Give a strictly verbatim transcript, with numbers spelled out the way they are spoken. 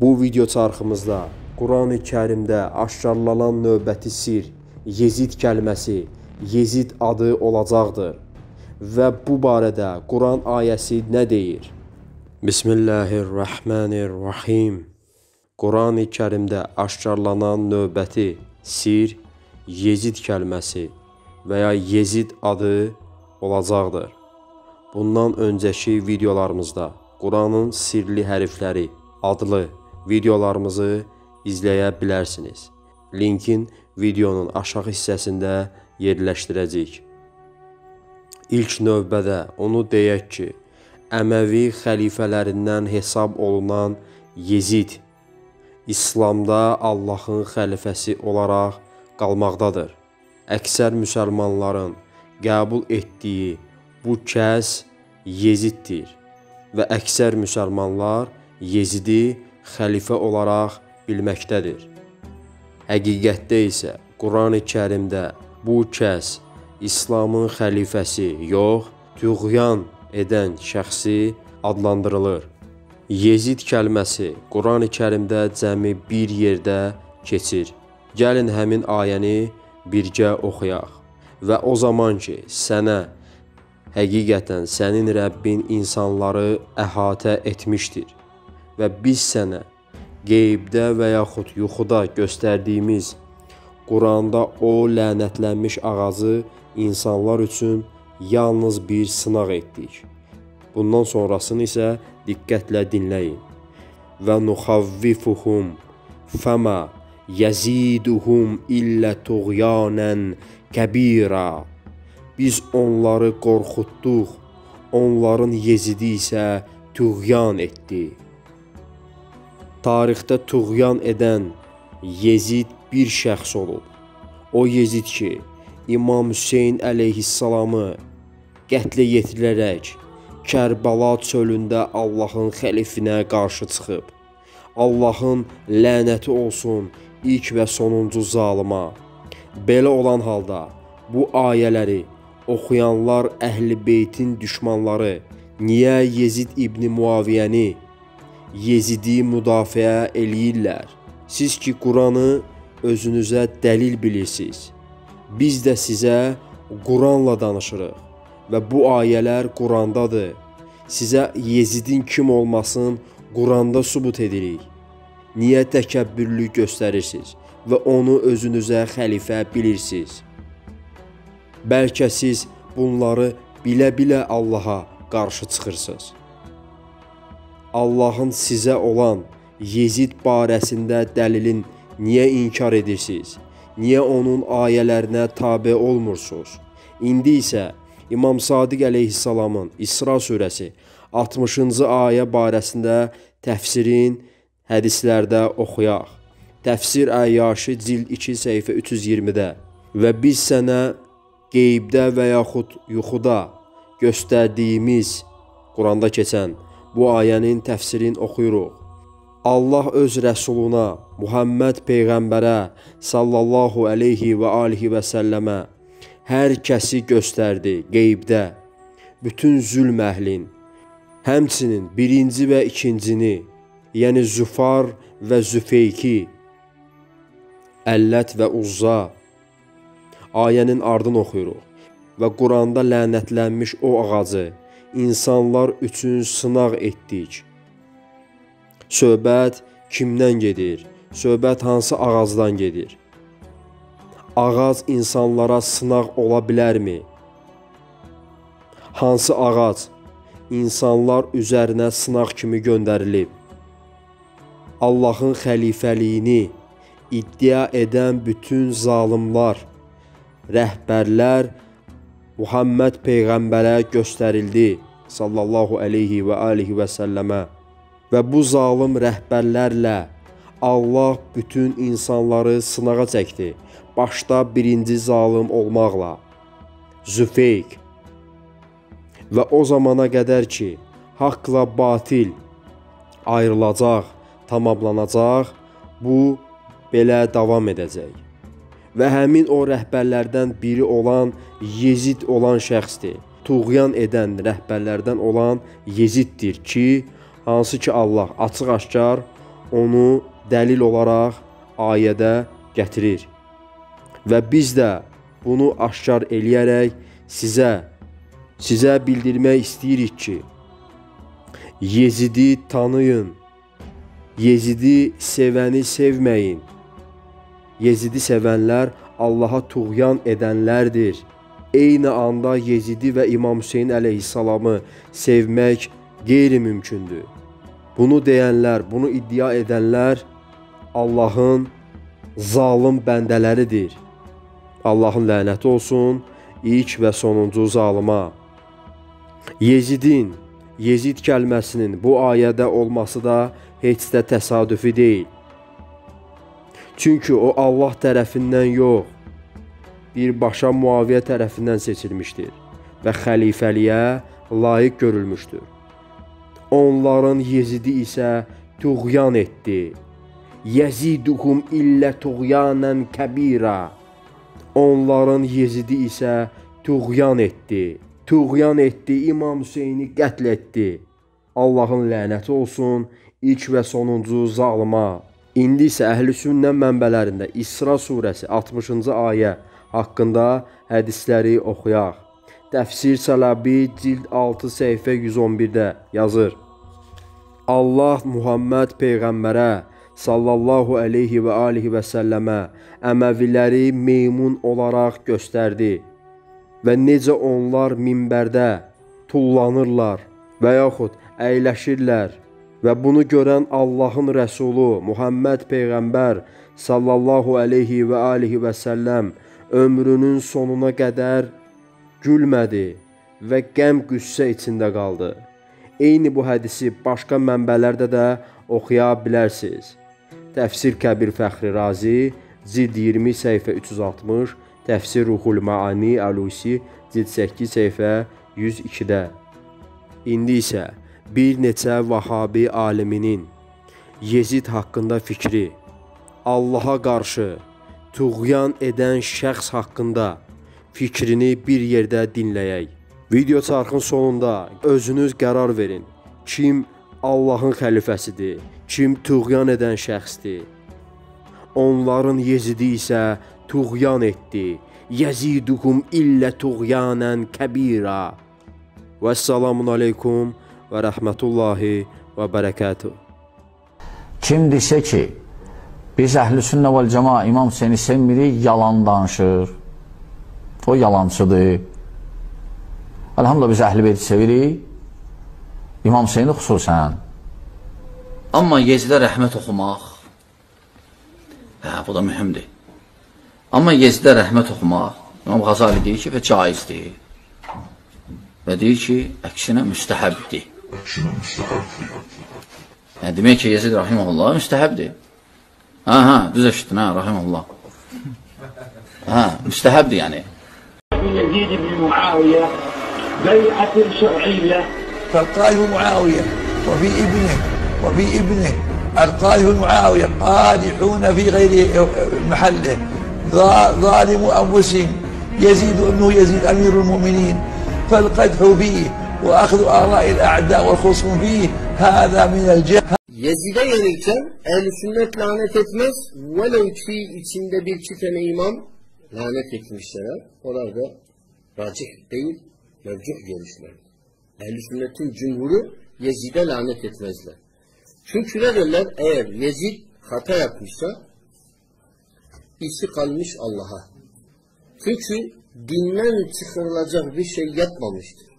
Bu video çarxımızda Quran-ı Kərimdə aşkarlanan növbəti sir Yezid kəlməsi, Yezid adı olacaqdır. Və bu barədə Quran ayəsi nə deyir? Bismillahirrahmanirrahim. Quran-ı Kərimdə aşkarlanan növbəti sir Yezid kəlməsi və ya Yezid adı olacaqdır. Bundan öncəki videolarımızda Quranın sirli hərfləri adlı videolarımızı izləyə bilərsiniz. Linkin videonun aşağı hissəsində yerləşdirəcəyik. İlk növbədə onu deyək ki, Əməvi xəlifələrindən hesab olunan Yezid, İslamda Allahın xəlifəsi olaraq qalmaqdadır. Əksər müsəlmanların qəbul etdiyi bu kəs Yeziddir və əksər müsəlmanlar Yezidi xəlifə olaraq bilməkdədir. Həqiqətdə isə Quran-ı Kərimdə bu kəs İslamın xəlifəsi yox, tüğyan edən şəxsi adlandırılır. Yezid kəlməsi Quran-ı Kərimdə cəmi bir yerdə keçir. Gəlin həmin ayəni birgə oxuyaq və o zaman ki, sənə həqiqətən sənin Rəbbin insanları əhatə etmişdir və biz sənə qeybdə və yaxud yuxuda göstərdiyimiz Quranda o lənətlənmiş ağacı insanlar üçün yalnız bir sınaq etdik. Bundan sonrasını isə diqqətlə dinləyin. Və nuxavvifuhum fəmə yəziduhum illə tuğyanən kəbira. Biz onları qorxutduq, onların Yezidi isə tuğyan etdi. Tarixdə tuğyan edən Yezid bir şəxs olub. O Yezid ki, İmam Hüseyin əleyhissalamı qətlə yetirilərək Kərbəla çölündə Allahın xəlifinə qarşı çıxıb. Allahın lənəti olsun ilk və sonuncu zalıma. Belə olan halda bu ayələri oxuyanlar Əhl-i Beytin düşmanları niyə Yezid İbni Muaviyyəni Yezidi müdafiə eləyirlər? Siz ki, Quranı özünüzə dəlil bilirsiniz. Biz də sizə Quranla danışırıq və bu ayələr Qurandadır. Sizə Yezidin kim olmasın Quranda sübut edirik. Niyə təkəbbürlük göstərirsiniz və onu özünüzə xəlifə bilirsiniz? Bəlkə siz bunları bilə-bilə Allaha qarşı çıxırsınız. Allahın sizə olan Yezid barəsində dəlilin niyə inkar edirsiniz? Niyə onun ayələrinə tabe olmursunuz? İndi isə İmam Sadiq əleyhissalamın İsra surəsi altmışıncı ayə barəsində təfsirin hədislərdə oxuyaq. Təfsir Əyyaşı cild iki səhifə üç yüz iyirmidə. Və biz sənə qeybdə və yaxud yuxuda göstərdiyimiz Quranda keçən bu ayənin təfsirini oxuyuruq. Allah öz rəsuluna, Muhammed peyğəmbərə sallallahu əleyhi və alihi və səlləmə hər kəsi göstərdi qeybdə, bütün zülm əhlin, həmçinin birinci və ikincini, yəni Zufar və Zufeyki, Əllət və Uzza. Ayənin ardını oxuyuruq və Quranda lənətlənmiş o ağacı İnsanlar üçün sınaq etdik. Söhbət kimdən gedir? Söhbət hansı ağacdan gedir? Ağac insanlara sınaq ola bilərmi? Hansı ağac insanlar üzərinə sınaq kimi göndərilib? Allahın xəlifəliyini iddia edən bütün zalımlar, rəhbərlər Muhammed peyğəmbərə göstərildi sallallahu əleyhi və alihi və səlləmə və bu zalım rəhbərlərlə Allah bütün insanları sınağa çəkdi, başda birinci zalım olmaqla, Zufeyk. Və o zamana qədər ki, haqla batil ayrılacaq, tamamlanacaq, bu belə davam edəcək. Və həmin o rəhbərlərdən biri olan Yezid olan şəxsdir. Tuğyan edən rəhbərlərdən olan Yeziddir ki, hansı ki Allah açıq-aşkar onu dəlil olaraq ayədə gətirir. Və biz də bunu aşkar eləyərək sizə, sizə bildirmək istəyirik ki, Yezidi tanıyın, Yezidi sevəni sevməyin. Yezidi sevənlər Allaha tuğyan edənlərdir. Eyni anda Yezidi və İmam Hüseyin əleyhissalamı sevmək qeyri-mümkündür. Bunu deyənlər, bunu iddia edənlər Allahın zalım bəndələridir. Allahın lənəti olsun ilk və sonuncu zalıma. Yezidin, Yezid kəlməsinin bu ayədə olması da heç də təsadüfi deyil. Çünki o Allah tərəfindən yox, birbaşa Muaviyyə tərəfindən seçilmişdir və xəlifəliyə layiq görülmüşdür. Onların Yezidi isə tuğyan etdi. Yeziduhum illə tuğyanən kəbira. Onların Yezidi isə tuğyan etdi. Tuğyan etdi, İmam Hüseyni qətl etdi. Allahın lənəti olsun ilk və sonuncu zalıma. İndi isə Əhl-i Sünnə mənbələrində İsra surəsi altmışıncı ayə haqqında hədisləri oxuyaq. Təfsir Səlabi cild altı səhifə yüz on birdə yazır. Allah Muhammed Peyğəmbərə sallallahu aleyhi və alihi və səlləmə Əməviləri meymun olaraq göstərdi və necə onlar minbərdə tullanırlar və yaxud əyləşirlər. Və bunu görən Allahın Rəsulu Muhammed Peyğəmbər sallallahu aleyhi və alihi və səlləm ömrünün sonuna qədər gülmədi və qəm-qüssə içində qaldı. Eyni bu hədisi başqa mənbələrdə də oxuya bilərsiniz. Təfsir Kəbir Fəxri Razi, cild iyirmi, səhifə üç yüz altmış, Təfsir Ruhul Maani Alusi, cild səkkiz, səhifə yüz ikidə. İndi isə bir neçə vahabi aliminin Yezid haqqında fikri, Allaha qarşı tuğyan edən şəxs haqqında fikrini bir yerdə dinləyək. Video çarxın sonunda özünüz qərar verin. Kim Allahın xəlifəsidir, kim tuğyan edən şəxsdir. Onların Yezidi isə tuğyan etdi. Yezidukum illə tuğyanən kəbira. Vəssalamun aleykum və rəhmətullahi və bərəkətuhu. Kimdirsə ki, biz Əhl-i Sünnə vəl Cəmaa İmam Hüseyni sevmirik, yalan danışır. O yalancıdır. Elhamdülillah biz Əhl-i Beyti sevirik, İmam Hüseyni xüsusən. Amma Yezidə rəhmət oxumaq, hə, bu da mühümdir. Amma Yezidə rəhmət oxumaq, İmam Qazali deyir ki, və caizdir. Və deyir ki, əksinə müstəhəbdir. Yəni, demək ki, Yezid rahiməhullah müstəhəbdir. Hə, hə, düz eşitdin, hə, rahiməhullah. Hə, müstəhəbdir, yəni. Yezid ibn Muaviyyə bəyətin şər'iyyə fəlqayhu Muaviyyə və bi ibnə və bi ibnə əlqayhu Muaviyyə qadihunə fi qeyri məhəllə zalimu əvvəsin Yezid əbnu Yezid əmirul müminin فالقدح فيه وأخذ آراء الأعداء والخصوم فيه هذا من الجهل. Yezid'e yönelken Ehl-i Sünnet lanet etmez. Velev ki içinde bir iki tane imam lanet etmişler. Onlar da racih değil, mevcuh görüşler. Ehl-i Sünnet'in cumhuru Yezid'e lanet etmezler. Çünkü ne derler? Eğer Yezid hata yapmışsa işi kalmış Allah'a. Çünkü dinden çıkarılacak bir şey yapmamıştır.